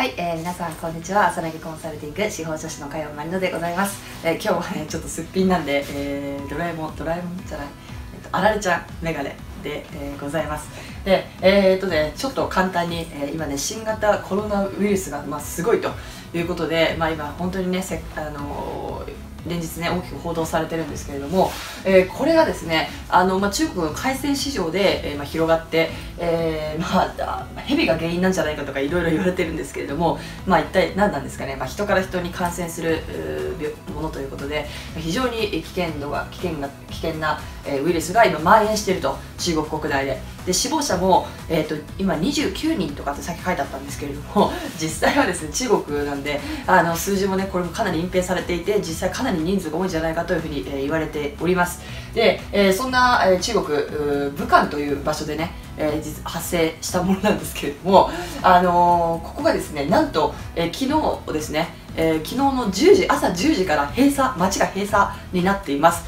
はい、皆さんこんにちは。ANAコンサルティング司法書士の加山まりのでございます。今日はねちょっとすっぴんなんで、ドラえもんじゃない、あられちゃんメガネで、ございます。でねちょっと簡単に、今ね新型コロナウイルスが、すごいということで、今本当にね連日ね大きく報道されてるんですけれども、これがですね中国の海鮮市場で、広がって、蛇が原因なんじゃないかとかいろいろ言われてるんですけれども、一体何なんですかね、人から人に感染するものということで、非常に危険なウイルスが今蔓延していると、中国国内で。で死亡者も、今29人とかってさっき書いてあったんですけれども、実際はですね中国なんで数字もねこれもかなり隠蔽されていて、実際かなり人数が多いんじゃないかというふうに、言われております。で、そんな、中国武漢という場所でね、発生したものなんですけれども、ここがですねなんと、昨日ですね、昨日の朝10時から街が閉鎖になっています。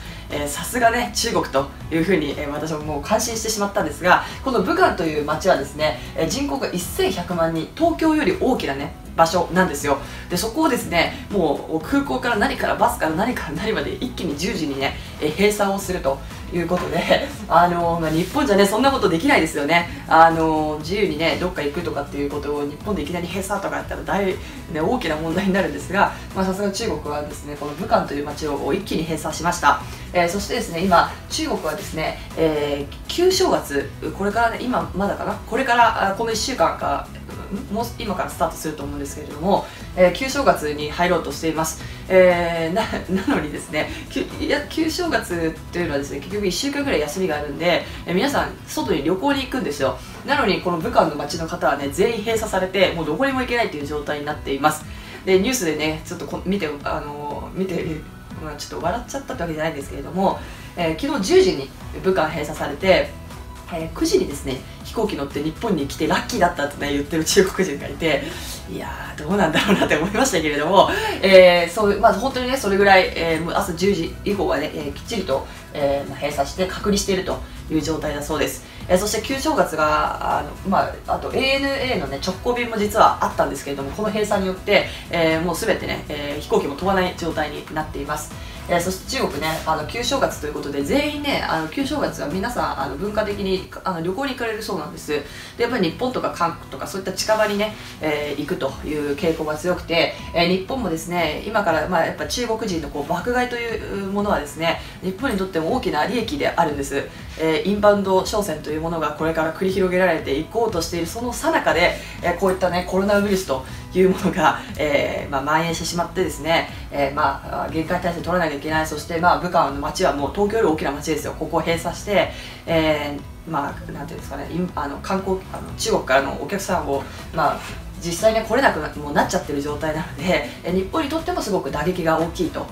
さすがね中国というふうに、私はもう感心してしまったんですが、この武漢という町はですね、人口が1100万人、東京より大きなね場所なんですよ。でそこをですねもう空港から何からバスから何から何まで一気に10時にね閉鎖をするということで、日本じゃねそんなことできないですよね。自由にねどっか行くとかっていうことを日本でいきなり閉鎖とかやったら大きな問題になるんですが、さすが中国はですねこの武漢という街を一気に閉鎖しました。そしてですね今中国はですね、旧正月、これからね今まだかな、これからこの1週間かもう今からスタートすると思うんですけれども、旧正月に入ろうとしています。なのにですね旧正月というのはですね結局1週間ぐらい休みがあるんで、皆さん外に旅行に行くんですよ。なのにこの武漢の街の方はね全員閉鎖されて、もうどこにも行けないという状態になっています。でニュースでねちょっと見てちょっと笑っちゃったってわけじゃないんですけれども、昨日10時に武漢閉鎖されて、9時にですね飛行機乗って日本に来てラッキーだったって、ね、言ってる中国人がいて、いやーどうなんだろうなって思いましたけれども、本当にねそれぐらい、朝10時以降はね、きっちりと、閉鎖して隔離しているという状態だそうです。そして旧正月があと ANA の、ね、直行便も実はあったんですけれども、この閉鎖によって、もうすべてね、飛行機も飛ばない状態になっています。そして中国ね旧正月ということで全員ね旧正月は皆さん文化的に旅行に行かれるそうなんです。でやっぱり日本とか韓国とかそういった近場にね、行くという傾向が強くて、日本もですね今から、やっぱ中国人の爆買いというものはですね日本にとっても大きな利益であるんです。インバウンド商戦というものがこれから繰り広げられていこうとしているその最中で、こういったねコロナウイルスというものが、蔓延してしまってですね、厳戒態勢取らなきゃいけない。そして、武漢の街はもう東京より大きな街ですよ。ここを閉鎖して、なんていうんですかね、中国からのお客さんを、実際に来れなくなっちゃってる状態なので、日本にとってもすごく打撃が大きいと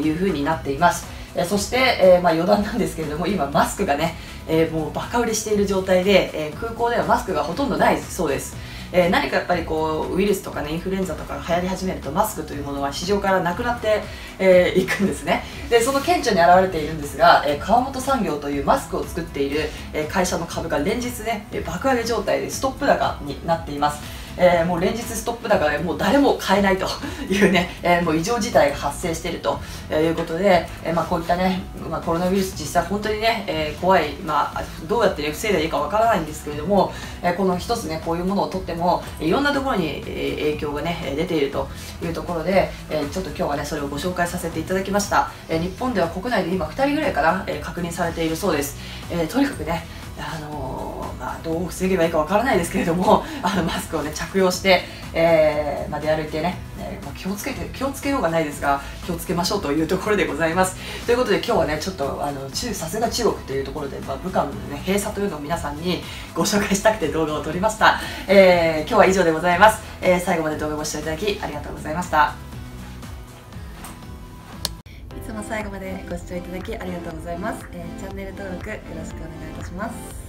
いうふうになっています。そして、余談なんですけれども、今マスクがね、もうバカ売れしている状態で、空港ではマスクがほとんどないそうです。何かやっぱりウイルスとか、インフルエンザとかが流行り始めるとマスクというものは市場からなくなってい、くんですね。でその顕著に現れているんですが、川本産業というマスクを作っている会社の株が連日ね爆上げ状態でストップ高になっています。もう連日ストップ高でもう誰も買えないというね、もう異常事態が発生しているということで、こういったね、コロナウイルス実際本当にね、怖い、どうやって、ね、防いでいいかわからないんですけれども、この一つねこういうものを取ってもいろんなところに影響がね出ているというところで、ちょっと今日はねそれをご紹介させていただきました。日本では国内で今2人ぐらいかな、確認されているそうです。とにかくねどう防げばいいかわからないですけれども、マスクを、ね、着用して、出歩いてね、気をつけようがないですが気をつけましょうというところでございます。ということで今日はねちょっとさすが中国というところで、武漢の、ね、閉鎖というのを皆さんにご紹介したくて動画を撮りました。今日は以上でございます。最後まで動画をご視聴いただきありがとうございました。いつも最後までご視聴いただきありがとうございます。チャンネル登録よろしくお願いいたします。